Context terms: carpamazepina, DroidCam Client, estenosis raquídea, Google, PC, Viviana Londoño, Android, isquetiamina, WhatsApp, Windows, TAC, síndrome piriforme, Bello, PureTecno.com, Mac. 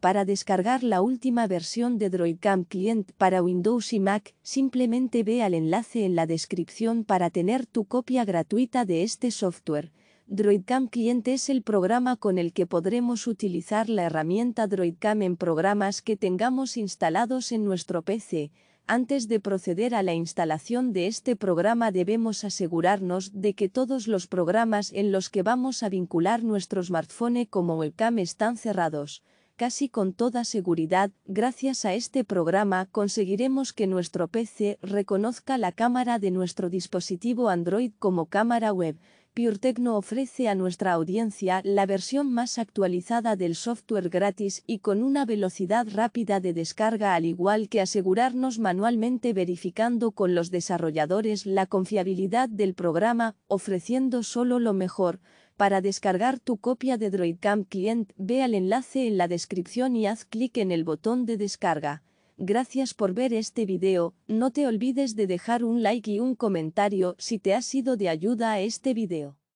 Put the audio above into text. Para descargar la última versión de DroidCam Client para Windows y Mac, simplemente ve al enlace en la descripción para tener tu copia gratuita de este software. DroidCam Client es el programa con el que podremos utilizar la herramienta DroidCam en programas que tengamos instalados en nuestro PC. Antes de proceder a la instalación de este programa debemos asegurarnos de que todos los programas en los que vamos a vincular nuestro smartphone como webcam están cerrados. Casi con toda seguridad, gracias a este programa conseguiremos que nuestro PC reconozca la cámara de nuestro dispositivo Android como cámara web. PureTechno ofrece a nuestra audiencia la versión más actualizada del software gratis y con una velocidad rápida de descarga, al igual que asegurarnos manualmente verificando con los desarrolladores la confiabilidad del programa, ofreciendo solo lo mejor. Para descargar tu copia de DroidCam Client, ve al enlace en la descripción y haz clic en el botón de descarga. Gracias por ver este video, no te olvides de dejar un like y un comentario si te ha sido de ayuda a este video.